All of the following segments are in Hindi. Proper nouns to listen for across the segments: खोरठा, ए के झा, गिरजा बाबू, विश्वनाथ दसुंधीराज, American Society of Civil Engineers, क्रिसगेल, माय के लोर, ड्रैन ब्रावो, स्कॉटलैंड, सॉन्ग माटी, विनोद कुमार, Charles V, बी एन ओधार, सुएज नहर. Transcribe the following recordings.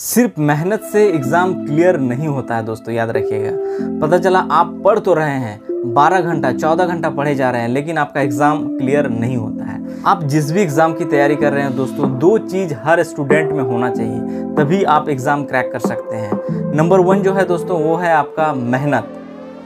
सिर्फ मेहनत से एग्ज़ाम क्लियर नहीं होता है दोस्तों, याद रखिएगा। पता चला आप पढ़ तो रहे हैं, 12 घंटा 14 घंटा पढ़े जा रहे हैं, लेकिन आपका एग्ज़ाम क्लियर नहीं होता है। आप जिस भी एग्ज़ाम की तैयारी कर रहे हैं दोस्तों, दो चीज़ हर स्टूडेंट में होना चाहिए, तभी आप एग्ज़ाम क्रैक कर सकते हैं। नंबर वन जो है दोस्तों वो है आपका मेहनत,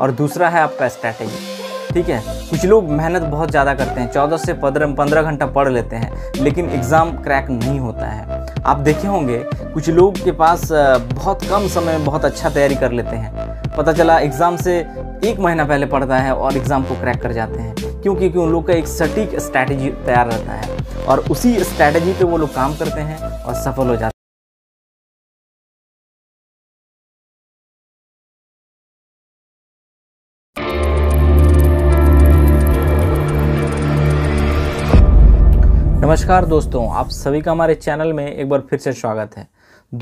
और दूसरा है आपका स्ट्रैटेजी, ठीक है। कुछ लोग मेहनत बहुत ज़्यादा करते हैं, 14 से 15 घंटा पढ़ लेते हैं, लेकिन एग्ज़ाम क्रैक नहीं होता है। आप देखे होंगे कुछ लोग के पास बहुत कम समय में बहुत अच्छा तैयारी कर लेते हैं, पता चला एग्ज़ाम से एक महीना पहले पढ़ता है और एग्ज़ाम को क्रैक कर जाते हैं, क्योंकि उन लोग का एक सटीक स्ट्रैटेजी तैयार रहता है और उसी स्ट्रैटेजी पर वो लोग काम करते हैं और सफल हो जाते हैं। नमस्कार दोस्तों, आप सभी का हमारे चैनल में एक बार फिर से स्वागत है।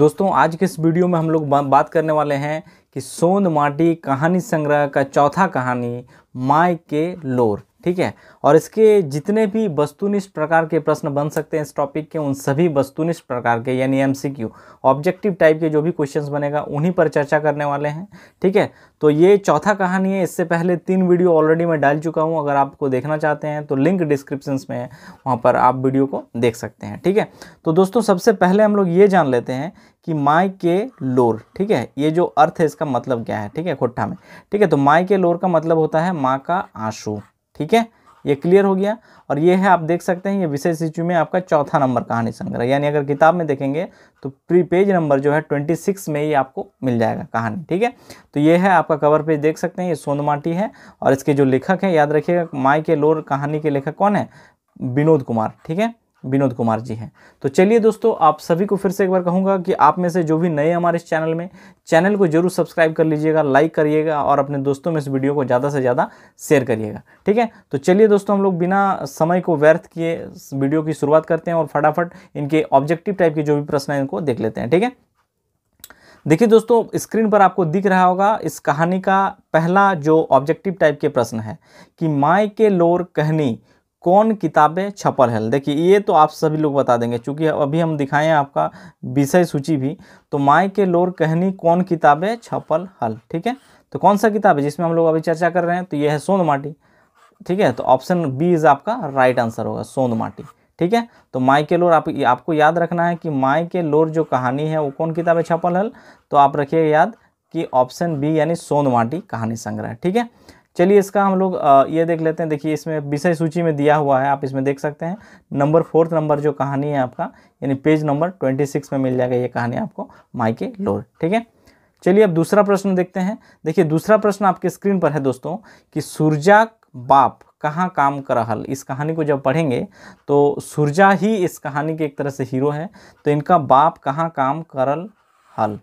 दोस्तों आज के इस वीडियो में हम लोग बात करने वाले हैं कि सॉन्ग माटी कहानी संग्रह का चौथा कहानी माय के लोर, ठीक है। और इसके जितने भी वस्तुनिष्ठ प्रकार के प्रश्न बन सकते हैं इस टॉपिक के, उन सभी वस्तुनिष्ठ प्रकार के यानी MCQ ऑब्जेक्टिव टाइप के जो भी क्वेश्चंस बनेगा उन्हीं पर चर्चा करने वाले हैं, ठीक है। तो ये चौथा कहानी है, इससे पहले 3 वीडियो ऑलरेडी मैं डाल चुका हूँ। अगर आपको देखना चाहते हैं तो लिंक डिस्क्रिप्शन में है, वहाँ पर आप वीडियो को देख सकते हैं, ठीक है। तो दोस्तों सबसे पहले हम लोग ये जान लेते हैं कि माय के लोर, ठीक है, ये जो अर्थ है इसका मतलब क्या है, ठीक है, खोरठा में, ठीक है। तो माय के लोर का मतलब होता है माँ का आंसू, ठीक है, ये क्लियर हो गया। और ये है, आप देख सकते हैं, ये विशेष सूची में आपका चौथा नंबर कहानी संग्रह, यानी अगर किताब में देखेंगे तो प्री पेज नंबर जो है 26 में ये आपको मिल जाएगा कहानी, ठीक है। तो ये है आपका कवर पेज, देख सकते हैं ये सॉन्ग माटी है, और इसके जो लेखक है याद रखिएगा, माय के लोर कहानी के लेखक कौन है, विनोद कुमार, ठीक है, विनोद कुमार जी हैं। तो चलिए दोस्तों, आप सभी को फिर से एक बार कहूँगा कि आप में से जो भी नए हमारे इस चैनल को जरूर सब्सक्राइब कर लीजिएगा, लाइक करिएगा और अपने दोस्तों में इस वीडियो को ज़्यादा से ज़्यादा शेयर करिएगा, ठीक है। तो चलिए दोस्तों, हम लोग बिना समय को व्यर्थ किए वीडियो की शुरुआत करते हैं और फटाफट इनके ऑब्जेक्टिव टाइप के जो भी प्रश्न हैं इनको देख लेते हैं, ठीक है। देखिए दोस्तों, स्क्रीन पर आपको दिख रहा होगा इस कहानी का पहला जो ऑब्जेक्टिव टाइप के प्रश्न है कि माय के लोर कहनी कौन किताबें छपल है। देखिए ये तो आप सभी लोग बता देंगे, चूँकि अभी हम दिखाएं आपका विषय सूची भी। तो माय के लोर कहनी कौन किताबें छपल हल, ठीक है। तो कौन सा किताब है जिसमें हम लोग अभी चर्चा कर रहे हैं, तो ये है सॉन्ग माटी, ठीक है। तो ऑप्शन बी इज आपका राइट आंसर होगा, सॉन्ग माटी, ठीक है। तो माय के लोर आपको याद रखना है कि माय के लोर जो कहानी है वो कौन किताबें छपल हल, तो आप रखिएगा याद कि ऑप्शन बी यानी सॉन्ग माटी कहानी संग्रह, ठीक है। चलिए इसका हम लोग ये देख लेते हैं। देखिए इसमें विषय सूची में दिया हुआ है, आप इसमें देख सकते हैं नंबर 4 नंबर जो कहानी है आपका, यानी पेज नंबर 26 में मिल जाएगा ये कहानी आपको, माय के लोर, ठीक है। चलिए अब दूसरा प्रश्न देखते हैं। देखिए दूसरा प्रश्न आपके स्क्रीन पर है दोस्तों कि सूरजाक बाप कहाँ काम कर रहल। इस कहानी को जब पढ़ेंगे तो सूरजा ही इस कहानी के एक तरह से हीरो है, तो इनका बाप कहाँ काम करल हल,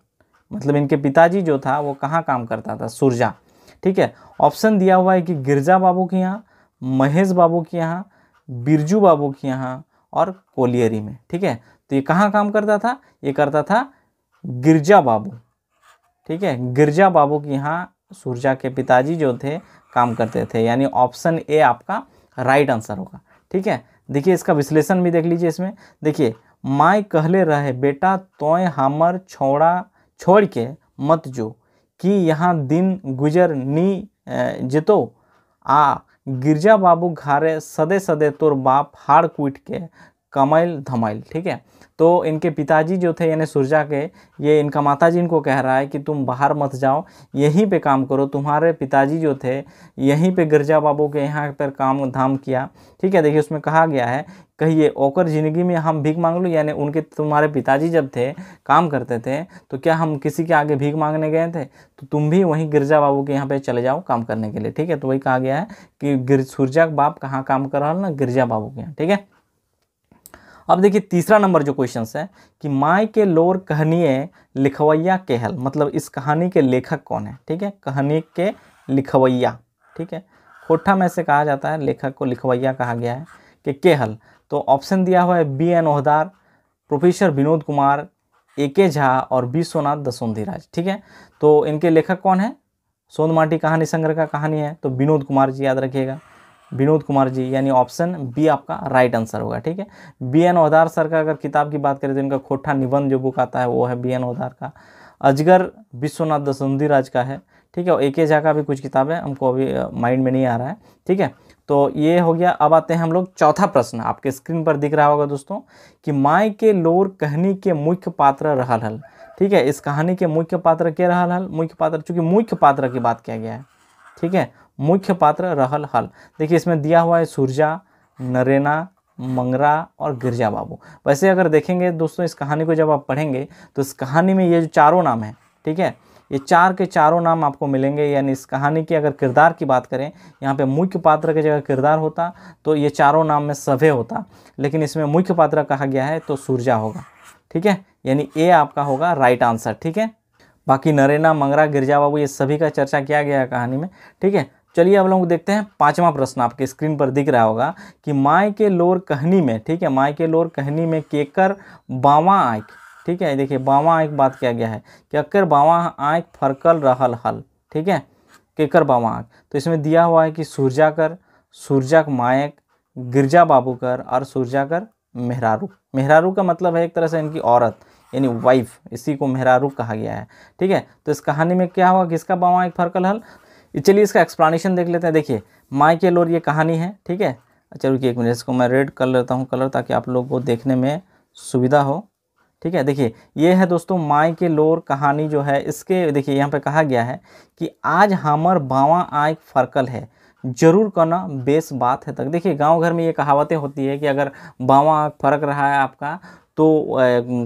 मतलब इनके पिताजी जो था वो कहाँ काम करता था, सूरजा, ठीक है। ऑप्शन दिया हुआ है कि गिरजा बाबू के यहाँ, महेश बाबू के यहाँ, बिरजू बाबू के यहाँ और कोलियरी में, ठीक है। तो ये कहाँ काम करता था, ये करता था गिरजा बाबू, ठीक है, गिरजा बाबू के यहाँ सूरजा के पिताजी जो थे काम करते थे, यानी ऑप्शन ए आपका राइट आंसर होगा, ठीक है। देखिए इसका विश्लेषण भी देख लीजिए इसमें। देखिए माय कहले रहे बेटा तोय हमर छोड़ के मत जो कि यहाँ दिन गुजर नी जितो आ गिरजा बाबू घारे सदे सदे तोर बाप हाड़ कूट के कमाइल धमाइल, ठीक है। तो इनके पिताजी जो थे यानी सूरजा के, ये इनका माताजी इनको कह रहा है कि तुम बाहर मत जाओ, यहीं पे काम करो, तुम्हारे पिताजी जो थे यहीं पे गिरजा बाबू के यहाँ पर काम धाम किया, ठीक है। देखिए उसमें कहा गया है कहिए ओकर ज़िंदगी में हम भीख मांग लूँ, यानी उनके तुम्हारे पिताजी जब थे काम करते थे तो क्या हम किसी के आगे भीख मांगने गए थे, तो तुम भी वहीं गिरजा बाबू के यहाँ पे चले जाओ काम करने के लिए, ठीक है। तो वही कहा गया है कि सूरजा बाप कहाँ काम कर रहा है ना, गिरजा बाबू के यहाँ, ठीक है। अब देखिए तीसरा नंबर जो क्वेश्चन है कि माय के लोर कहनिए लिखवैया केहल, मतलब इस कहानी के लेखक कौन है, ठीक है, कहानी के लिखवैया, ठीक है, खोरठा में से कहा जाता है लेखक को लिखवैया कहा गया है कि केहल। तो ऑप्शन दिया हुआ है B N ओहदार, professor विनोद कुमार, A K Jha और विश्वनाथ दसुंधीराज, ठीक है। तो इनके लेखक कौन है, सॉन्ग माटी कहानी संग्रह का कहानी है, तो विनोद कुमार जी याद रखिएगा, विनोद कुमार जी, यानी ऑप्शन बी आपका राइट आंसर होगा। ठीक है, बी एन ओधार सर का अगर किताब की बात करें तो इनका खोरठा निबंध जो बुक आता है वो है बी एन ओधार का। अजगर विश्वनाथ दसुंधी राज का है। ठीक है, और ए के झा का भी कुछ किताब है, हमको अभी माइंड में नहीं आ रहा है। ठीक है, तो ये हो गया। अब आते हैं हम लोग चौथा प्रश्न। आपके स्क्रीन पर दिख रहा होगा दोस्तों कि माय के लोर कहनी के मुख्य पात्र रहल हल। ठीक है, इस कहानी के मुख्य पात्र के रहल हल, मुख्य पात्र, चूँकि मुख्य पात्र की बात किया गया है। ठीक है, मुख्य पात्र रहल हल। देखिए इसमें दिया हुआ है सूरजा, नरेना, मंगरा और गिरजा बाबू। वैसे अगर देखेंगे दोस्तों इस कहानी को जब आप पढ़ेंगे तो इस कहानी में ये जो चारों नाम है, ठीक है, ये चार के चारों नाम आपको मिलेंगे। यानी इस कहानी की अगर किरदार की बात करें, यहाँ पे मुख्य पात्र की जगह किरदार होता तो ये चारों नाम में सभे होता, लेकिन इसमें मुख्य पात्र कहा गया है तो सूरजा होगा। ठीक है, यानी ए आपका होगा राइट आंसर। ठीक है, बाकी नरेना, मंगरा, गिरजा बाबू ये सभी का चर्चा किया गया है कहानी में। ठीक है, चलिए अब लोग देखते हैं पांचवा प्रश्न। आपके स्क्रीन पर दिख रहा होगा कि माय के लोर कहनी में, ठीक है, माय के लोर कहनी में केकर बावां आँख, ठीक है, देखिए बावां आँख बात किया गया है, केकर बावां आँख फरकल रहल हल। ठीक है, केकर बावां आँख, तो इसमें दिया हुआ है कि सूरजाकर, सूरजाक मायक, गिरजा बाबूकर और सूरजाकर मेहरारू। मेहरारू का मतलब है एक तरह से इनकी औरत यानी वाइफ, इसी को मेहरारू कहा गया है। ठीक है, तो इस कहानी में क्या हुआ, किसका बावां आँख फरकल हल। चलिए इसका एक्सप्लेनेशन देख लेते हैं। देखिए माय के लोर ये कहानी है। ठीक है, अच्छा रुकिए एक मिनट, इसको मैं रेड कर लेता हूँ कलर, ताकि आप लोगों को देखने में सुविधा हो। ठीक है, देखिए ये है दोस्तों माय के लोर कहानी जो है, इसके देखिए यहाँ पे कहा गया है कि आज हमर बावां आँख फरकल है, जरूर करना बेस बात है तक। देखिए गाँव घर में ये कहावतें होती है कि अगर बावां आँख फरक रहा है आपका तो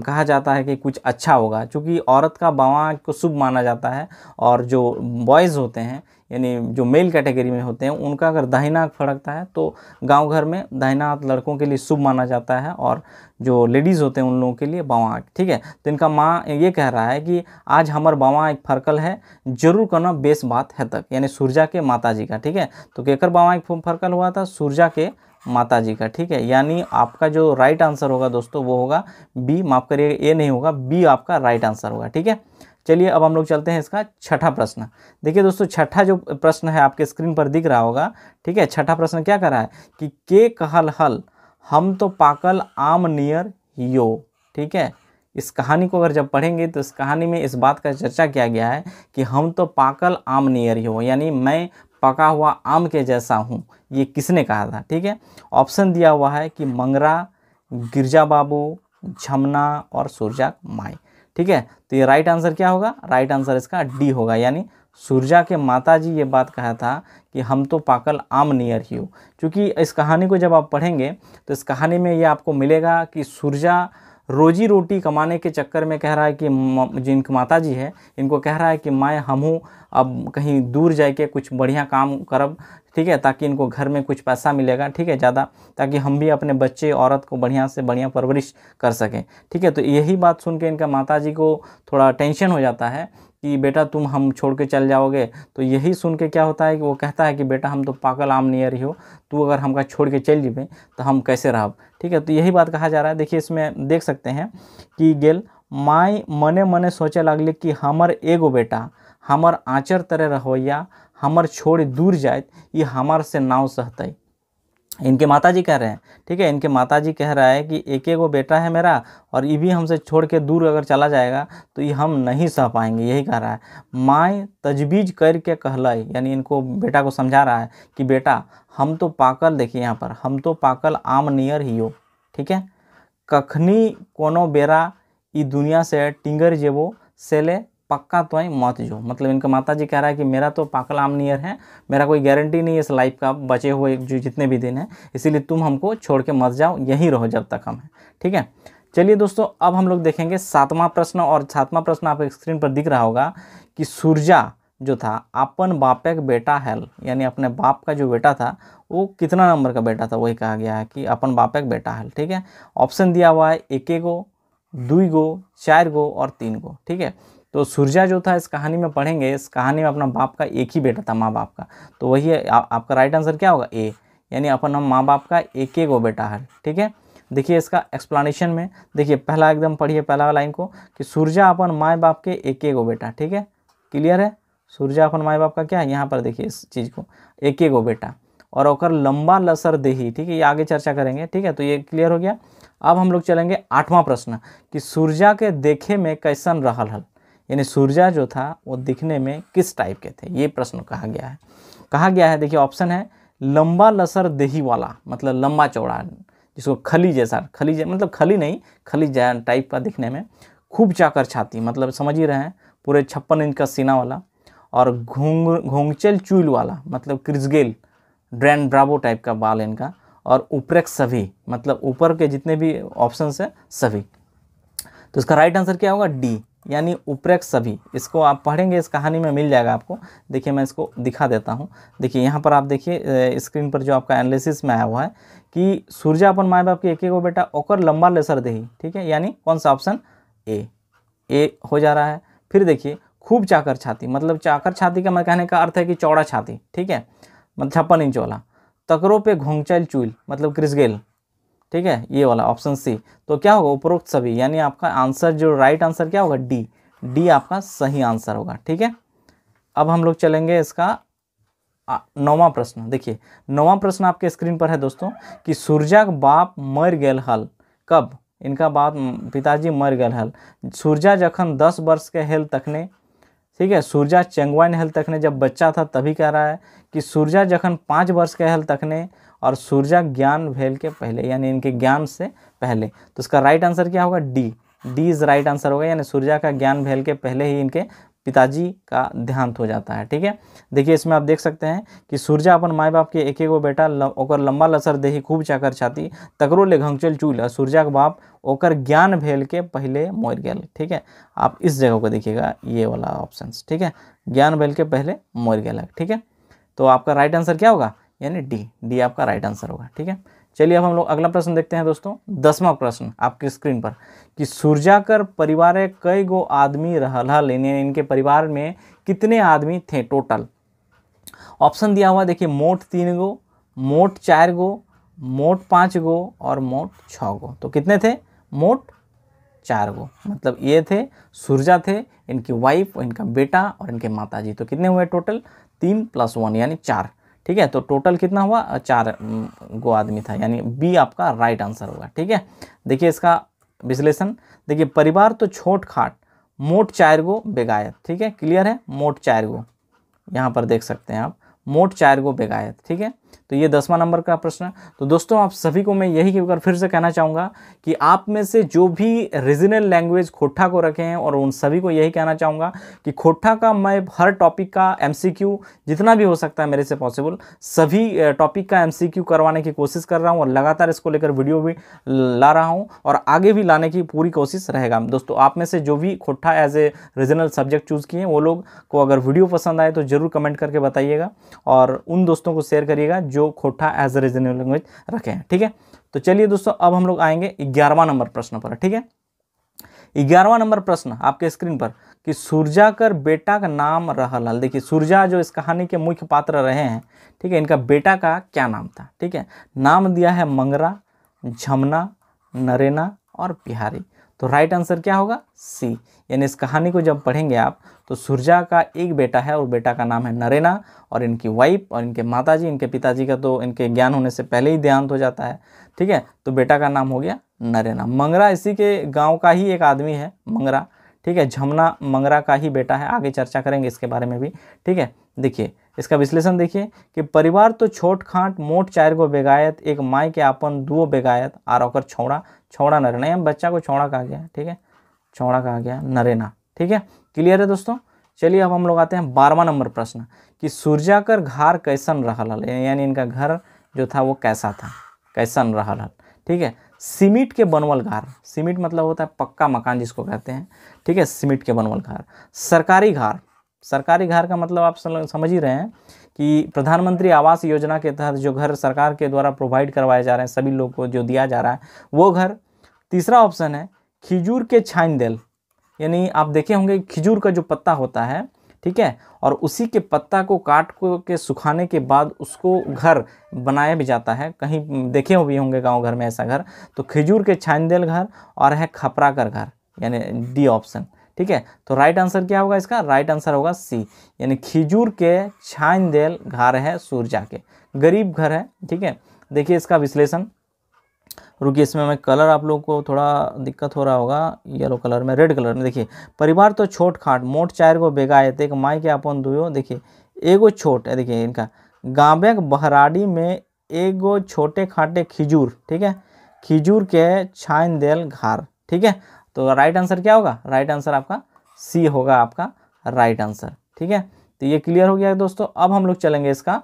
कहा जाता है कि कुछ अच्छा होगा, क्योंकि औरत का बावां आँख को शुभ माना जाता है। और जो बॉयज़ होते हैं यानी जो मेल कैटेगरी में होते हैं उनका अगर दाहिना आँख फड़कता है तो गांव घर में दाहिना हाथ लड़कों के लिए शुभ माना जाता है, और जो लेडीज़ होते हैं उन लोगों के लिए बावां आँख। ठीक है, तो इनका माँ ये कह रहा है कि आज हमार बावां आँख फरकल है, जरूर करना बेस बात है तक, यानी सूरजा के माता जी का। ठीक है, तो केकर बावां आँख फरकल हुआ था सूरजा के माता जी का। ठीक है, यानी आपका जो राइट आंसर होगा दोस्तों वो होगा बी, माफ़ करिएगा ए नहीं होगा, बी आपका राइट आंसर होगा। ठीक है, चलिए अब हम लोग चलते हैं इसका छठा प्रश्न। देखिए दोस्तों छठा जो प्रश्न है आपके स्क्रीन पर दिख रहा होगा। ठीक है, छठा प्रश्न क्या कर रहा है कि के कहल हल हम तो पाकल आम नियर यो। ठीक है, इस कहानी को अगर जब पढ़ेंगे तो इस कहानी में इस बात का चर्चा किया गया है कि हम तो पाकल आम नियर यो, यानी मैं पका हुआ आम के जैसा हूँ, ये किसने कहा था। ठीक है, ऑप्शन दिया हुआ है कि मंगरा, गिरजा बाबू, झमना और सूरजा माई। ठीक है, तो ये राइट आंसर क्या होगा, राइट आंसर इसका डी होगा, यानी सूरजा के माता जी ये बात कहा था कि हम तो पाकल आम नियर ही हो। क्योंकि इस कहानी को जब आप पढ़ेंगे तो इस कहानी में ये आपको मिलेगा कि सूरजा रोजी रोटी कमाने के चक्कर में कह रहा है कि जो इनकी माता जी है इनको कह रहा है कि माँ हमहूँ अब कहीं दूर जाके कुछ बढ़िया काम करब। ठीक है, ताकि इनको घर में कुछ पैसा मिलेगा। ठीक है, ज़्यादा, ताकि हम भी अपने बच्चे औरत को बढ़िया से बढ़िया परवरिश कर सकें। ठीक है, तो यही बात सुन के इनका माता जी को थोड़ा टेंशन हो जाता है कि बेटा तुम हम छोड़ के चल जाओगे। तो यही सुन के क्या होता है कि वो कहता है कि बेटा हम तो पाकल आम नियर ही हो, तू अगर हमका छोड़ के चल जीबे तो हम कैसे रह। ठीक है, तो यही बात कहा जा रहा है। देखिए इसमें देख सकते हैं कि गेल माय मने मने सोचे लगले कि हमर एगो बेटा हमर आँचर तरह रहोया, हमर छोड़ दूर जाए, ये हमार से नाव सहते। इनके माताजी कह रहे हैं। ठीक है, इनके माताजी कह रहा है कि एक एगो बेटा है मेरा और ये भी हमसे छोड़ के दूर अगर चला जाएगा तो ये हम नहीं सह पाएंगे, यही कह रहा है। माय तजबीज करके कहलाई, यानी इनको बेटा को समझा रहा है कि बेटा हम तो पाकल, देखिए यहाँ पर हम तो पाकल आम नियर ही हो। ठीक है, कखनी कोनो बेरा ई दुनिया से टिंगर जेबो सेले पक्का तो मत जो, मतलब इनका माता जी कह रहा है कि मेरा तो पाकल आम नियर है, मेरा कोई गारंटी नहीं है इस लाइफ का, बचे हुए जो जितने भी दिन हैं, इसीलिए तुम हमको छोड़ के मत जाओ, यहीं रहो जब तक हम हैं। ठीक है, चलिए दोस्तों अब हम लोग देखेंगे सातवां प्रश्न। और सातवां प्रश्न आपके स्क्रीन पर दिख रहा होगा कि सूरजा जो था अपन बापे का बेटा हैल, यानी अपने बाप का जो बेटा था वो कितना नंबर का बेटा था, वही कहा गया है कि अपन बापे का बेटा हैल। ठीक है, ऑप्शन दिया हुआ है एके गो, दुई गो, चार गो और तीन गो। ठीक है, तो सूरजा जो था इस कहानी में पढ़ेंगे, इस कहानी में अपना बाप का एक ही बेटा था, माँ बाप का, तो वही है आपका राइट आंसर क्या होगा ए, यानी अपन हम माँ बाप का एक ही गो बेटा है। ठीक है, देखिए इसका एक्सप्लेनेशन में देखिए पहला एकदम पढ़िए पहला लाइन को कि सूरजा अपन माँ बाप के एक ही गो बेटा। ठीक है, क्लियर है, सूरजा अपन माँ बाप का क्या है, यहाँ पर देखिए इस चीज़ को एक ही गो बेटा। और ओकर लंबा लसर देही, ठीक है, ये आगे चर्चा करेंगे। ठीक है, तो ये क्लियर हो गया। अब हम लोग चलेंगे 8वां प्रश्न कि सूर्या के देखे में कैसन रहल हल, यानी सूर्या जो था वो दिखने में किस टाइप के थे, ये प्रश्न कहा गया है। देखिए ऑप्शन है लंबा लसर देही वाला, मतलब लंबा चौड़ा, जिसको खली जैसा, मतलब खली नहीं, खली टाइप का दिखने में, खूब चाकर छाती, मतलब समझ ही रहे हैं, पूरे 56 इंच का सीना वाला, और घोंघचल चूल वाला, मतलब क्रिसगेल ड्रैन ब्रावो टाइप का बाल इनका, और ऊपरक सभी, मतलब ऊपर के जितने भी ऑप्शंस हैं सभी। तो इसका राइट आंसर क्या होगा, डी, यानी ऊपरक सभी। इसको आप पढ़ेंगे, इस कहानी में मिल जाएगा आपको। देखिए मैं इसको दिखा देता हूँ। देखिए यहाँ पर आप देखिए स्क्रीन पर जो आपका एनालिसिस में आया हुआ है कि सूर्या अपन माए बाप के एक एगो बेटा ओकर लंबा लेसर देही, ठीक है, यानी कौन सा ऑप्शन ए हो जा रहा है। फिर देखिए खूब चाकर छाती, मतलब चाकर छाती का मैं कहने का अर्थ है कि चौड़ा छाती, ठीक है, मतलब 56 इंच वाला। तकरों पे घोंघचल चूल, मतलब क्रिसगेल, ठीक है, ये वाला ऑप्शन सी। तो क्या होगा, उपरोक्त सभी, यानी आपका आंसर जो राइट आंसर क्या होगा, डी आपका सही आंसर होगा। ठीक है, अब हम लोग चलेंगे इसका 9वां प्रश्न। देखिए 9वां प्रश्न आपके स्क्रीन पर है दोस्तों कि सूर्या का बाप मर गेल हल कब, इनका बाप पिताजी मर गेल हल। सूर्या जखन 10 वर्ष के हेल तखने, ठीक है, सूर्या चेंगवाइन हेल तखने जब बच्चा था, तभी कह रहा है कि सूर्या जखन 5 वर्ष के हेल तखने, और सूर्या ज्ञान भेल के पहले, यानी इनके ज्ञान से पहले। तो इसका राइट आंसर क्या होगा, डी इज राइट आंसर होगा, यानी सूर्या का ज्ञान भेल के पहले ही इनके पिताजी का देहांत हो जाता है। ठीक है, देखिए इसमें आप देख सकते हैं कि सूर्या अपन माए बाप के एक एगो बेटा ओकर लंबा लसर देही, खूब चाकर छाती, तकरो ले घंघचल चूल, और सूर्या का बाप ओकर ज्ञान भेल के पहले मर गेल। ठीक है, आप इस जगह को देखिएगा, ये वाला ऑप्शन, ठीक है, ज्ञान भेल के पहले मर गेल। ठीक है, तो आपका राइट आंसर क्या होगा, यानी डी आपका राइट आंसर होगा। ठीक है, चलिए अब हम लोग अगला प्रश्न देखते हैं दोस्तों। 10वां प्रश्न आपकी स्क्रीन पर कि सूर्याकर परिवार में कई गो आदमी रहल हल, इनके परिवार में कितने आदमी थे टोटल। ऑप्शन दिया हुआ देखिए, मोट 3 गो, मोट 4 गो, मोट 5 गो, और मोट 6 गो। तो कितने थे, मोट 4 गो, मतलब ये थे सूर्या, थे इनकी वाइफ, इनका बेटा और इनके माताजी। तो कितने हुए टोटल, 3 + 1 यानी 4। ठीक है, तो टोटल कितना हुआ, 4 गो आदमी था, यानी बी आपका राइट आंसर होगा। ठीक है, देखिए इसका विश्लेषण। देखिए परिवार तो छोट खाट, मोट 4 गो बेगायत, ठीक है, क्लियर है, मोट 4 गो, यहाँ पर देख सकते हैं आप, मोट 4 गो बेगायत। ठीक है, तो ये 10वां नंबर का प्रश्न। तो दोस्तों आप सभी को मैं यही एक बार फिर से कहना चाहूँगा कि आप में से जो भी रीजनल लैंग्वेज खोरठा को रखे हैं, और उन सभी को यही कहना चाहूँगा कि खोरठा का मैं हर टॉपिक का MCQ जितना भी हो सकता है मेरे से पॉसिबल, सभी टॉपिक का MCQ करवाने की कोशिश कर रहा हूँ, और लगातार इसको लेकर वीडियो भी ला रहा हूँ, और आगे भी लाने की पूरी कोशिश रहेगा। दोस्तों आप में से जो भी खोरठा as a regional subject choose किए, वो लोग को अगर वीडियो पसंद आए तो ज़रूर कमेंट करके बताइएगा, और उन दोस्तों को शेयर करिएगा जो खोरठा as a regional language रखे हैं। ठीक है, तो चलिए दोस्तों अब हम लोग आएंगे 11वां नंबर प्रश्न पर। ठीक है, 11वां नंबर प्रश्न आपके स्क्रीन पर कि सूर्या कर बेटा का नाम रहल हल। देखिए सूर्या जो इस कहानी के मुख्य पात्र रहे हैं, ठीक है, इनका बेटा का क्या नाम था। ठीक है, नाम दिया है मंगरा, झमना, नरेना और बिहारी। तो राइट आंसर क्या होगा, सी, यानी इस कहानी को जब पढ़ेंगे आप तो सूर्या का एक बेटा है और बेटा का नाम है नरेना, और इनकी वाइफ और इनके माताजी, इनके पिताजी का तो इनके ज्ञान होने से पहले ही देहांत हो जाता है। ठीक है, तो बेटा का नाम हो गया नरेना। मंगरा इसी के गांव का ही एक आदमी है मंगरा, ठीक है, झमना मंगरा का ही बेटा है, आगे चर्चा करेंगे इसके बारे में भी। ठीक है, देखिए इसका विश्लेषण। देखिए कि परिवार तो छोट खाट, मोट 4 गो बेगायत, एक माई के आपन 2 बेगायत, आर ओकर छौड़ा नरेना, या बच्चा को छौड़ा कहा गया, ठीक है, छौड़ा कहा गया नरेना। ठीक है, क्लियर है दोस्तों। चलिए अब हम लोग आते हैं 12वां नंबर प्रश्न कि सूर्याकर घर कैसन रहल हल, यानी इनका घर जो था वो कैसा था, कैसन रहल हल। ठीक है, सीमेंट के बनवल घर, सीमेंट मतलब होता है पक्का मकान जिसको कहते हैं, ठीक है, सीमेंट के बनवल घर। सरकारी घर, सरकारी घर का मतलब आप समझ ही रहे हैं कि प्रधानमंत्री आवास योजना के तहत जो घर सरकार के द्वारा प्रोवाइड करवाए जा रहे हैं सभी लोग को, जो दिया जा रहा है वो घर। तीसरा ऑप्शन है खिजूर के छाइन देल, यानी आप देखे होंगे खिजूर का जो पत्ता होता है, ठीक है, और उसी के पत्ता को काट के सुखाने के बाद उसको घर बनाया भी जाता है, कहीं देखे भी होंगे गाँव घर में ऐसा घर। तो खिजूर के छाइन देल घर, और है खपरा कर घर, यानी डी ऑप्शन। ठीक है। तो राइट आंसर क्या होगा इसका? राइट आंसर होगा सी, यानी खिजूर के छान देल घर है सूर्या के, गरीब घर है। ठीक है, देखिए इसका विश्लेषण। रुकिए, इसमें मैं कलर आप लोगों को थोड़ा दिक्कत हो रहा होगा, येलो कलर में, रेड कलर में। देखिए, परिवार तो छोट खाट मोट चार गो बेगाए थे माई के अपन दुयो। देखिए एगो छोट है, देखिए इनका गाँव बहराड़ी में एगो छोटे खाटे खिजूर, ठीक है, खिजूर के छान देल घर। ठीक है, तो राइट आंसर क्या होगा? राइट आंसर आपका सी होगा, आपका राइट आंसर। ठीक है, तो ये क्लियर हो गया है दोस्तों। अब हम लोग चलेंगे इसका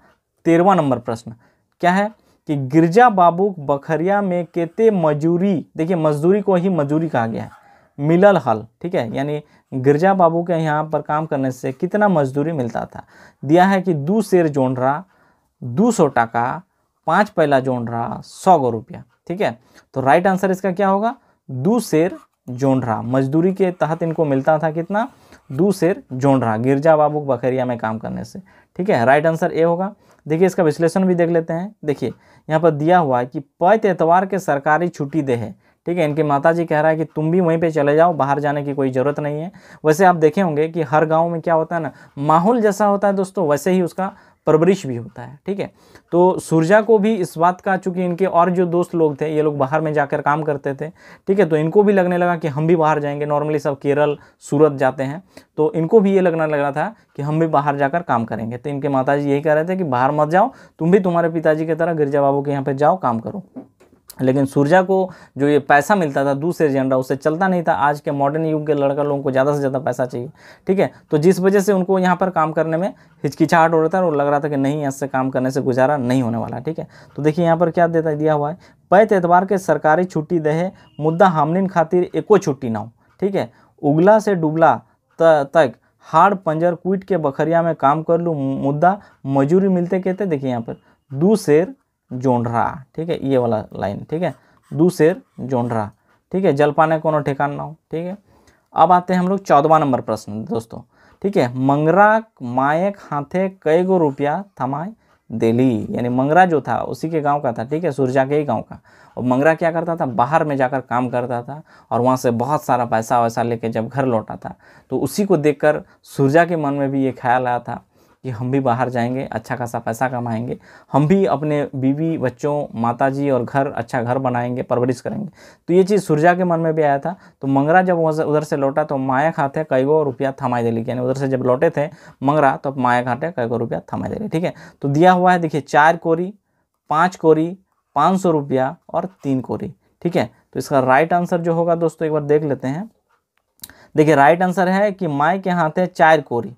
13वां नंबर प्रश्न। क्या है कि गिरजा बाबू बखरिया में केते मजूरी, देखिए मजदूरी को ही मजूरी कहा गया है, मिलल हल। ठीक है, यानी गिरजा बाबू के यहाँ पर काम करने से कितना मजदूरी मिलता था। दिया है कि 2 शेर जोंडरा 200 टाका, 5 पैला जोंडरा 100 गो रुपया। ठीक है, तो राइट आंसर इसका क्या होगा? 2 शेर जोंडरा मजदूरी के तहत इनको मिलता था कितना? 2 शेर जोंडरा, गिरजा बाबू बखरिया में काम करने से। ठीक है, राइट आंसर ए होगा। देखिए इसका विश्लेषण भी देख लेते हैं। देखिए यहाँ पर दिया हुआ है कि 5 इतवार के सरकारी छुट्टी दे है। ठीक है, इनके माताजी कह रहा है कि तुम भी वहीं पे चले जाओ, बाहर जाने की कोई ज़रूरत नहीं है। वैसे आप देखे होंगे कि हर गाँव में क्या होता है ना, माहौल जैसा होता है दोस्तों, वैसे ही उसका परवरिश भी होता है। ठीक है, तो सूर्या को भी इस बात का, चूंकि इनके और जो दोस्त लोग थे ये लोग बाहर में जाकर काम करते थे, ठीक है, तो इनको भी लगने लगा कि हम भी बाहर जाएंगे। नॉर्मली सब केरल सूरत जाते हैं, तो इनको भी ये लगने लग रहा था कि हम भी बाहर जाकर काम करेंगे। तो इनके माताजी यही कह रहे थे कि बाहर मत जाओ, तुम भी तुम्हारे पिताजी की तरह गिरजा बाबू के यहाँ पर जाओ, काम करो। लेकिन सूर्या को जो ये पैसा मिलता था 2 शेर जोंडरा, उससे चलता नहीं था। आज के मॉडर्न युग के लड़का लोगों को ज़्यादा से ज़्यादा पैसा चाहिए। ठीक है, तो जिस वजह से उनको यहाँ पर काम करने में हिचकिचाहट हो रहा था और लग रहा था कि नहीं, यहाँ से काम करने से गुजारा नहीं होने वाला। ठीक है, तो देखिए यहाँ पर क्या देता दिया हुआ है, 5 इतवार के सरकारी छुट्टी दे, मुद्दा हमनिन खातिर एको छुट्टी ना हो। ठीक है, उगला से डुबला तक हाड़ पंजर कूट के बखरिया में काम कर लूँ, मुद्दा मजूरी मिलते कहते। देखिए यहाँ पर 2 शेर जोंडरा, ठीक है, ये वाला लाइन, ठीक है, 2 शेर जोंडरा। ठीक है, जल पाने कोनो ठिकान ना हो। ठीक है, अब आते हैं हम लोग 14वां नंबर प्रश्न दोस्तों। ठीक है, मंगरा मायक हाथे कई गो रुपया थमाए दिली, यानी मंगरा जो था उसी के गांव का था। ठीक है, सूर्या के ही गांव का। और मंगरा क्या करता था? बाहर में जाकर काम करता था और वहाँ से बहुत सारा पैसा वैसा लेके जब घर लौटा था, तो उसी को देखकर सूर्या के मन में भी ये ख्याल आया था कि हम भी बाहर जाएंगे, अच्छा खासा पैसा कमाएंगे, हम भी अपने बीवी बच्चों माताजी और घर, अच्छा घर बनाएंगे, परवरिश करेंगे। तो ये चीज़ सूर्या के मन में भी आया था। तो मंगरा जब उधर से लौटा तो माया खाते कई गो रुपया थमाई दिली, यानी उधर से जब लौटे थे मंगरा तो माया खाते कई गो रुपया थमाई दिली। ठीक है, तो दिया हुआ है देखिए 4 कोरी, 5 कोरी, 500 रुपया और 3 कोरी। ठीक है, तो इसका राइट आंसर जो होगा दोस्तों एक बार देख लेते हैं। देखिए राइट आंसर है कि माय के हाथ है 4 कोरी।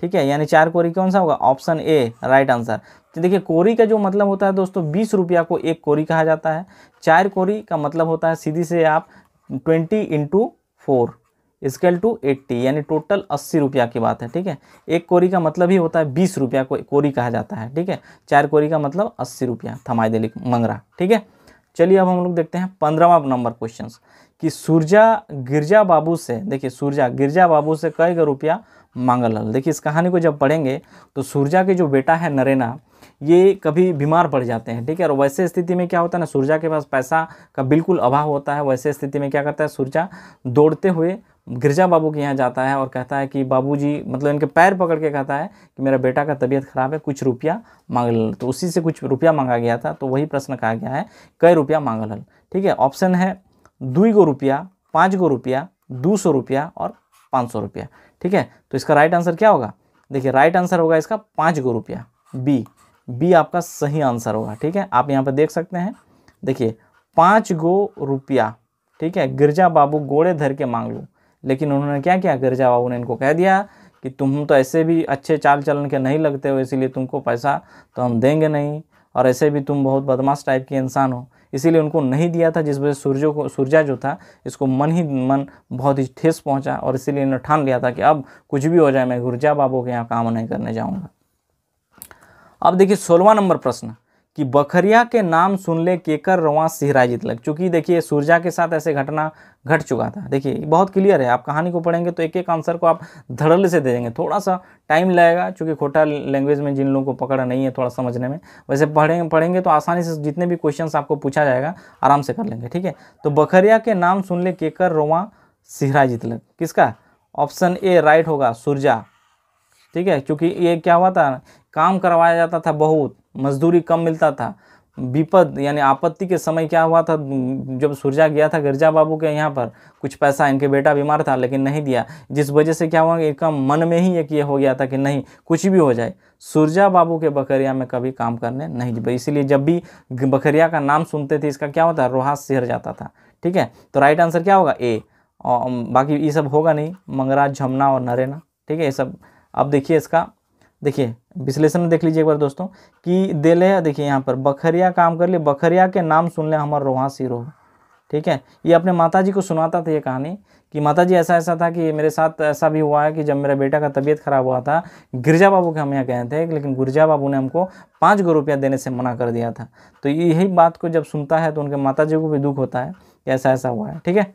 ठीक है, यानी 4 कोरी कौन सा होगा? Option A right answer. तो देखिए कोरी का जो मतलब होता है दोस्तों, 20 रुपया को 1 कोरी कहा जाता है। 4 कोरी का मतलब होता है सीधी से आप 20 × 4 स्केल टू 80, यानी टोटल 80 रुपया की बात है। ठीक है, 1 कोरी का मतलब ही होता है 20 रुपया को 1 कोरी कहा जाता है। ठीक है, 4 कोरी का मतलब 80 रुपया थमाई दिली मंगरा। ठीक है, चलिए अब हम लोग देखते हैं 15वां नंबर क्वेश्चन कि सूर्या गिरजा बाबू से, देखिए सूर्या गिरजा बाबू से कई गो रुपया मांगल। देखिए इस कहानी को जब पढ़ेंगे तो सूर्या के जो बेटा है नरेना, ये कभी बीमार पड़ जाते हैं। ठीक है, और वैसे स्थिति में क्या होता है ना, सूर्या के पास पैसा का बिल्कुल अभाव होता है। वैसे स्थिति में क्या करता है सूर्या, दौड़ते हुए गिरजा बाबू के यहाँ जाता है और कहता है कि बाबूजी, मतलब इनके पैर पकड़ के कहता है कि मेरा बेटा का तबीयत ख़राब है, कुछ रुपया मांगल। तो उसी से कुछ रुपया मांगा गया था, तो वही प्रश्न कहा गया है कई रुपया मांगल। ठीक है, ऑप्शन है 2 गो रुपया, 5 गो रुपया, 200 रुपया और 500 रुपया। ठीक है, तो इसका राइट आंसर क्या होगा? देखिए राइट आंसर होगा इसका 5 गो रुपया, बी आपका सही आंसर होगा। ठीक है, आप यहाँ पर देख सकते हैं, देखिए 5 गो रुपया। ठीक है, गिरजा बाबू गोड़े धर के मांग लूँ, लेकिन उन्होंने क्या किया, गिरजा बाबू ने इनको कह दिया कि तुम तो ऐसे भी अच्छे चाल चलन के नहीं लगते हो, इसीलिए तुमको पैसा तो हम देंगे नहीं, और ऐसे भी तुम बहुत बदमाश टाइप के इंसान हो, इसीलिए उनको नहीं दिया था। जिस वजह से सूर्या जो था इसको मन ही मन बहुत ही ठेस पहुंचा, और इसीलिए इन्होंने ठान लिया था कि अब कुछ भी हो जाए मैं गिरजा बाबू के यहाँ काम नहीं करने जाऊँगा। अब देखिए 16वां नंबर प्रश्न कि बखरिया के नाम सुन ले केकर रवा सिहरा जीत लग। चूँकि देखिए सूर्या के साथ ऐसे घटना घट चुका था। देखिए बहुत क्लियर है, आप कहानी को पढ़ेंगे तो एक एक आंसर को आप धड़ल्ले से दे देंगे, थोड़ा सा टाइम लगेगा चूँकि खोटा लैंग्वेज में जिन लोगों को पकड़ नहीं है थोड़ा समझने में, वैसे पढ़ेंगे तो आसानी से जितने भी क्वेश्चन आपको पूछा जाएगा आराम से कर लेंगे। ठीक है, तो बखरिया के नाम सुन ले केकर रवा सिहरा जीत लग, किसका? ऑप्शन ए राइट होगा, सुरजा। ठीक है, क्योंकि ये क्या हुआ था, काम करवाया जाता था बहुत, मजदूरी कम मिलता था। विपद यानी आपत्ति के समय क्या हुआ था, जब सुरजा गया था गिरजा बाबू के यहाँ पर, कुछ पैसा इनके बेटा बीमार था लेकिन नहीं दिया, जिस वजह से क्या हुआ, इनका मन में ही एक ये हो गया था कि नहीं कुछ भी हो जाए सुरजा बाबू के बकरिया में कभी काम करने नहीं। इसीलिए जब भी बकरिया का नाम सुनते थे इसका क्या होता, रोहा सिहर जाता था। ठीक है, तो राइट आंसर क्या होगा, ए। और बाकी ये सब होगा नहीं, मंगराज, झमना और नरेना। ठीक है, ये सब। अब देखिए इसका, देखिए विश्लेषण देख लीजिए एक बार दोस्तों कि दे ले, देखिए यहाँ पर बखरिया काम कर लिए, बखरिया के नाम सुन ले हमारा रोहा सिर हो। ठीक है, ये अपने माताजी को सुनाता था ये कहानी कि माताजी ऐसा ऐसा था कि मेरे साथ ऐसा भी हुआ है कि जब मेरे बेटा का तबीयत खराब हुआ था, गिरजा बाबू के हम यहाँ गए थे लेकिन गिरजा बाबू ने हमको 5 रुपया देने से मना कर दिया था। तो यही बात को जब सुनता है तो उनके माताजी को भी दुख होता है कि ऐसा ऐसा हुआ है। ठीक है,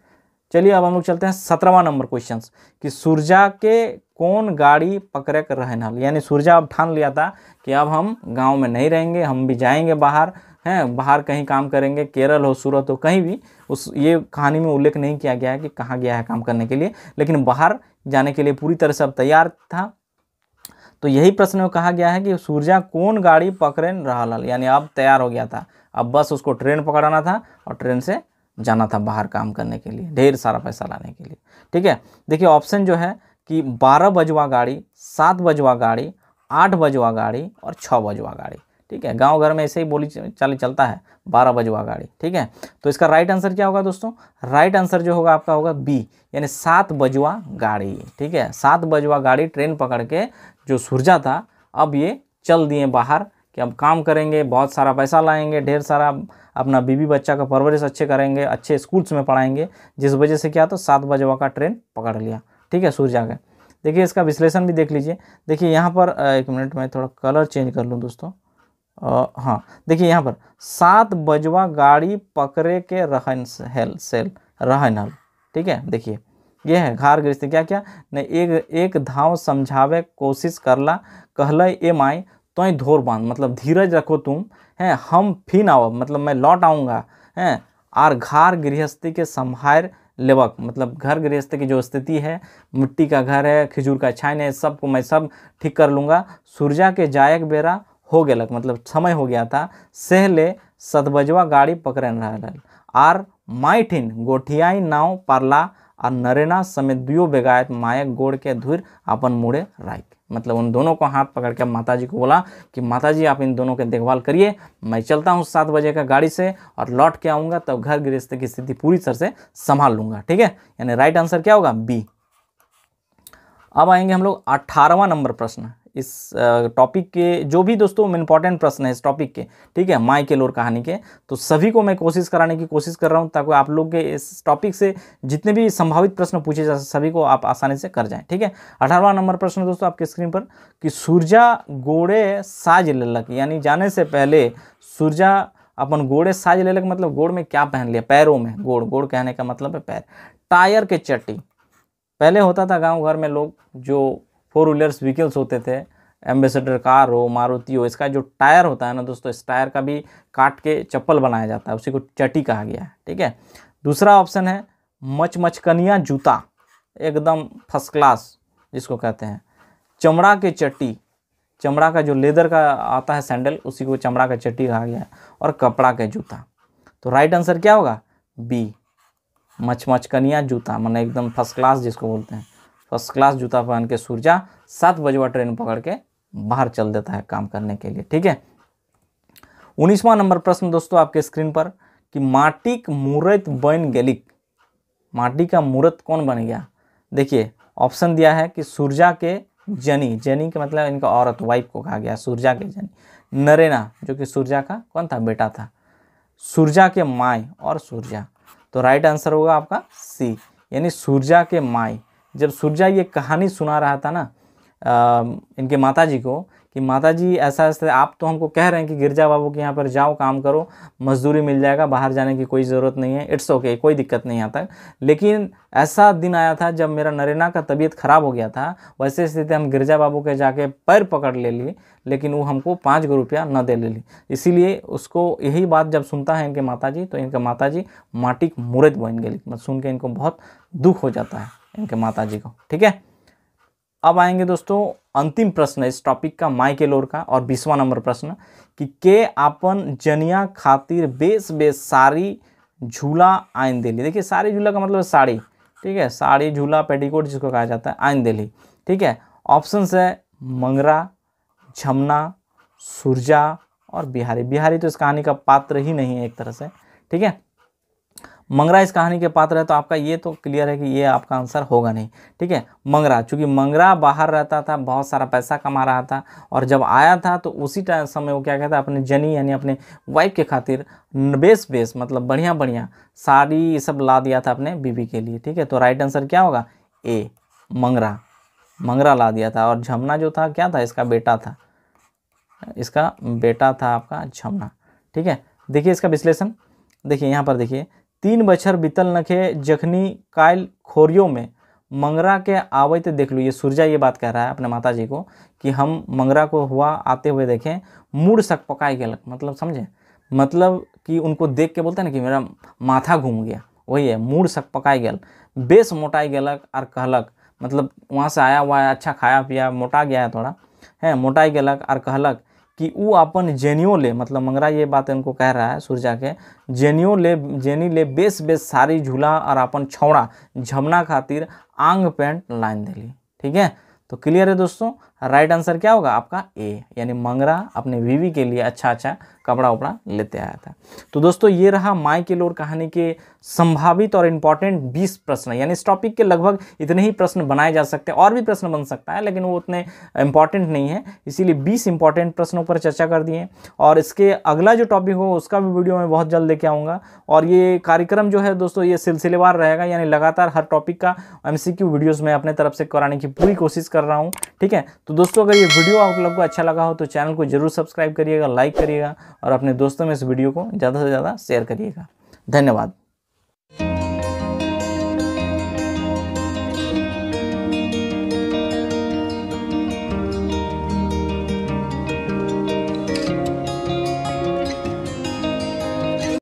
चलिए अब हम लोग चलते हैं 17वां नंबर क्वेश्चन कि सुरजा के कौन गाड़ी पकड़े कर रहना, यानी सुरजा अब ठान लिया था कि अब हम गांव में नहीं रहेंगे, हम भी जाएंगे बाहर, हैं बाहर कहीं काम करेंगे, केरल हो सूरत हो कहीं भी। उस ये कहानी में उल्लेख नहीं किया गया है कि कहाँ गया है काम करने के लिए, लेकिन बाहर जाने के लिए पूरी तरह से अब तैयार था। तो यही प्रश्न में कहा गया है कि सुरजा कौन गाड़ी पकड़े रहा, यानी अब तैयार हो गया था, अब बस उसको ट्रेन पकड़ाना था और ट्रेन से जाना था बाहर काम करने के लिए, ढेर सारा पैसा लाने के लिए। ठीक है, देखिए ऑप्शन जो है कि 12 बजवा गाड़ी, 7 बजवा गाड़ी, 8 बजवा गाड़ी और 6 बजवा गाड़ी। ठीक है, गांव घर में ऐसे ही बोली चाली चलता है 12 बजवा गाड़ी। ठीक है, तो इसका राइट आंसर क्या होगा दोस्तों, राइट आंसर जो होगा आपका होगा बी, यानी 7 बजवा गाड़ी। ठीक है, 7 बजवा गाड़ी ट्रेन पकड़ के जो सुरजा था अब ये चल दिए बाहर कि अब काम करेंगे, बहुत सारा पैसा लाएंगे, ढेर सारा अपना बीवी बच्चा का परवरिश अच्छे करेंगे, अच्छे स्कूल्स में पढ़ाएंगे, जिस वजह से क्या तो 7 बजवा का ट्रेन पकड़ लिया। ठीक है, सूरज आगे। देखिए इसका विश्लेषण भी देख लीजिए। देखिए यहाँ पर एक मिनट में थोड़ा कलर चेंज कर लूँ दोस्तों। हाँ, देखिए यहाँ पर 7 बजवा गाड़ी पकड़े के रहन हेल सेल रहन हल। ठीक है, देखिए ये है घार गृहस्थी क्या क्या ने एक धाव समझावे कोशिश करला कहले ए माई तो धोर बांध, मतलब धीरज रखो तुम, हैं हम फिन आओ, मतलब मैं लौट आऊँगा, हैं आर घार गृहस्थी के संभार लेवक, मतलब घर गृहस्थ की जो स्थिति है, मिट्टी का घर है, खिजूर का छाइन है, सबको मैं सब ठीक कर लूँगा। सुरजा के जायक बेरा हो गया, मतलब समय हो गया था, सहले 7 बजवा गाड़ी पकड़न रहा आर माइठिन गोठियाई नाव पारला और नरेना समेत दियो बेगायत मायक गोड़ के धुर अपन मुड़े राइक, मतलब उन दोनों को हाथ पकड़ के माताजी को बोला कि माताजी आप इन दोनों के देखभाल करिए, मैं चलता हूँ 7 बजे का गाड़ी से और लौट के आऊँगा तब घर गृहस्थ की स्थिति पूरी तरह से संभाल लूँगा। ठीक है, यानी राइट आंसर क्या होगा, बी। अब आएंगे हम लोग 18वां नंबर प्रश्न। इस टॉपिक के जो भी दोस्तों इंपॉर्टेंट प्रश्न है इस टॉपिक के, ठीक है, माई के लोर कहानी के, तो सभी को मैं कोशिश कराने की कोशिश कर रहा हूं ताकि आप लोग के इस टॉपिक से जितने भी संभावित प्रश्न पूछे जा सभी को आप आसानी से कर जाएं। ठीक है, 18वां नंबर प्रश्न दोस्तों आपके स्क्रीन पर कि सूरजा गोड़े साज लेलक, यानी जाने से पहले सूरजा अपन गोड़े साज लेलक, मतलब गोड़ में क्या पहन लिया, पैरों में गोड़, गोड़ कहने का मतलब है पैर। टायर के चट्टी, पहले होता था गाँव घर में लोग जो 4 व्हीलर्स व्हीकल्स होते थे, एम्बेसडर कार हो, मारुति हो, इसका जो टायर होता है ना दोस्तों, इस टायर का भी काट के चप्पल बनाया जाता है, उसी को चटी कहा गया है। ठीक है, दूसरा ऑप्शन है मचमचकनिया जूता, एकदम फर्स्ट क्लास जिसको कहते हैं। चमड़ा के चट्टी, चमड़ा का जो लेदर का आता है सैंडल, उसी को चमड़ा का चट्टी कहा गया है। और कपड़ा के जूता, तो राइट आंसर क्या होगा, बी, मचमचकनिया जूता, मैंने एकदम फर्स्ट क्लास जिसको बोलते हैं। फर्स्ट क्लास जूता पहन के सूरजा 7 बजवा ट्रेन पकड़ के बाहर चल देता है काम करने के लिए। ठीक है, 19वां नंबर प्रश्न दोस्तों आपके स्क्रीन पर कि माटिक मूर्त बन गेलिक, माटी का मूर्त कौन बन गया। देखिए ऑप्शन दिया है कि सूरजा के जनी, जनी के मतलब इनका औरत वाइफ को कहा गया, सूरजा के जनी, नरेना जो कि सूरजा का कौन था, बेटा था, सूरजा के माई और सूरजा। तो राइट आंसर होगा आपका सी, यानी सूरजा के माई। जब सूरजा ये कहानी सुना रहा था ना इनके माताजी को कि माताजी ऐसा ऐसा आप तो हमको कह रहे हैं कि गिरजा बाबू के यहाँ पर जाओ, काम करो, मजदूरी मिल जाएगा, बाहर जाने की कोई ज़रूरत नहीं है, इट्स ओके, कोई दिक्कत नहीं आता। लेकिन ऐसा दिन आया था जब मेरा नरेना का तबीयत ख़राब हो गया था, वैसे स्थिति हम गिरजा बाबू के जाके पैर पकड़ ले लिए लेकिन वो हमको 5 रुपया न दे ले ली, इसीलिए उसको यही बात जब सुनता है इनके माताजी तो इनके माताजी माटिक मूर्त बन गई, सुन के इनको बहुत दुख हो जाता है, इनके माता जी को। ठीक है, अब आएंगे दोस्तों अंतिम प्रश्न इस टॉपिक का, माइकेलोर का, और 20वां नंबर प्रश्न कि के आपन जनिया खातिर बेस बेस साड़ी झूला आइन देली। देखिए साड़ी झूला का मतलब साड़ी, ठीक है, साड़ी झूला पेटीकोट जिसको कहा जाता है, आइन देली। ठीक है, ऑप्शंस है मंगरा, झमना, सुरजा और बिहारी। बिहारी तो इस कहानी का पात्र ही नहीं है एक तरह से। ठीक है, मंगरा इस कहानी के पात्र है, तो आपका ये तो क्लियर है कि ये आपका आंसर होगा नहीं। ठीक है, मंगरा, चूंकि मंगरा बाहर रहता था, बहुत सारा पैसा कमा रहा था, और जब आया था तो उसी टाइम समय वो क्या कहता है, अपने जनी यानी अपने वाइफ के खातिर बेस बेस मतलब बढ़िया बढ़िया साड़ी सब ला दिया था अपने बीवी के लिए। ठीक है, तो राइट आंसर क्या होगा, ए मंगरा, मंगरा ला दिया था। और झमना जो था क्या था, इसका बेटा था, इसका बेटा था आपका झमना। ठीक है, देखिए इसका विश्लेषण, देखिए यहाँ पर देखिए, 3 बछर बीतल नखे जखनी कायल खोरियो में मंगरा के आवैत देख लू। ये सूर्या ये बात कह रहा है अपने माता जी को कि हम मंगरा को हुआ आते हुए देखें, मूड सक पकाए गलक, मतलब समझे, मतलब कि उनको देख के बोलते हैं ना कि मेरा माथा घूम गया, वही है मूड सक पकाए गल, बेस मोटाई गलक और कहलक, मतलब वहाँ से आया हुआ है, अच्छा खाया पिया, मोटा गया है थोड़ा, है मोटाई गलक और कहलक कि वो अपन जेनियो ले, मतलब मंगरा ये बात इनको कह रहा है सूर्या के, जेनियो ले, जेनी ले बेस बेस सारी झूला और अपन छौड़ा झमना खातिर आंग पैंट लाइन देली। ठीक है, तो क्लियर है दोस्तों, राइट आंसर क्या होगा आपका ए, यानी मंगरा अपने बीवी के लिए अच्छा अच्छा कपड़ा उपड़ा लेते आया था। तो दोस्तों ये रहा माइकेलोर कहानी के संभावित और इम्पॉर्टेंट 20 प्रश्न, यानी इस टॉपिक के लगभग इतने ही प्रश्न बनाए जा सकते हैं, और भी प्रश्न बन सकता है लेकिन वो उतने इम्पॉर्टेंट नहीं है, इसीलिए 20 इम्पॉर्टेंट प्रश्नों पर चर्चा कर दिए। और इसके अगला जो टॉपिक हो उसका भी वीडियो मैं बहुत जल्द लेके आऊँगा, और ये कार्यक्रम जो है दोस्तों ये सिलसिलेवार रहेगा, यानी लगातार हर टॉपिक का MCQ वीडियोज़ मैं अपने तरफ से कराने की पूरी कोशिश कर रहा हूँ। ठीक है, तो दोस्तों अगर ये वीडियो आप लोग को अच्छा लगा हो तो चैनल को जरूर सब्सक्राइब करिएगा, लाइक करिएगा और अपने दोस्तों में इस वीडियो को ज़्यादा से ज़्यादा शेयर करिएगा। धन्यवाद।